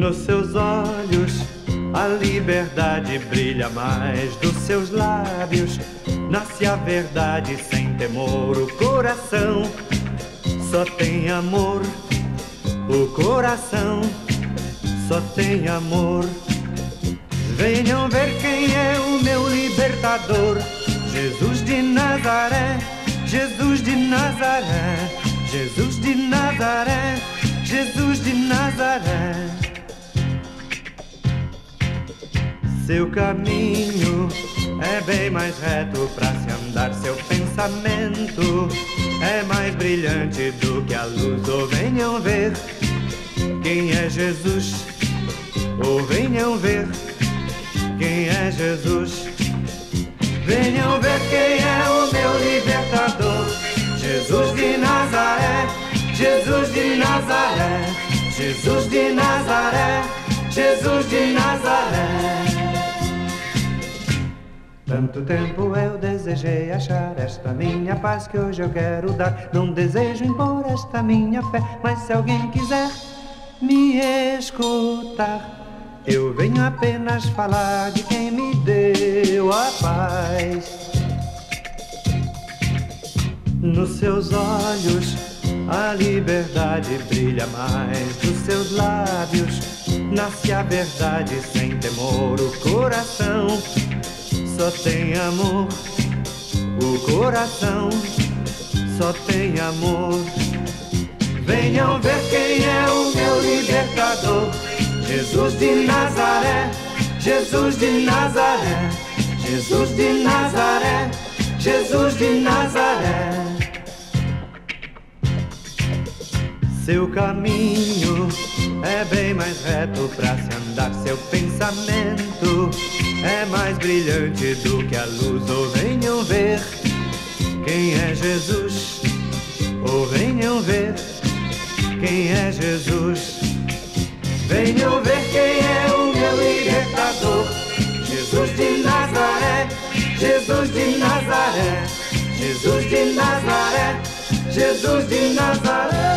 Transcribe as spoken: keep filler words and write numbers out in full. Nos seus olhos a liberdade brilha mais, dos seus lábios nasce a verdade sem temor. O coração só tem amor, o coração só tem amor. Venham ver quem é o meu libertador, Jesus de Nazaré, Jesus de Nazaré, Jesus de Nazaré, Jesus de Nazaré. Seu caminho é bem mais reto pra se andar, seu pensamento é mais brilhante do que a luz. Ou venham ver quem é Jesus, ou venham ver quem é Jesus. Venham ver quem é o meu libertador, Jesus de Nazaré, Jesus de Nazaré, Jesus de Nazaré, Jesus de Nazaré. Tanto tempo eu desejei achar esta minha paz que hoje eu quero dar. Não desejo impor esta minha fé, mas se alguém quiser me escutar, eu venho apenas falar de quem me deu a paz. Nos seus olhos a liberdade brilha mais, dos seus lábios nasce a verdade sem temor. O coração só tem amor, o coração só tem amor. Venham ver quem é o meu libertador, Jesus de Nazaré, Jesus de Nazaré, Jesus de Nazaré, Jesus de Nazaré. Seu caminho é bem mais reto pra se andar, seu pensamento é mais brilhante do que a luz. Ou venham ver quem é Jesus, ou venham ver quem é Jesus. Venham ver quem é o meu libertador, Jesus de Nazaré, Jesus de Nazaré, Jesus de Nazaré, Jesus de Nazaré.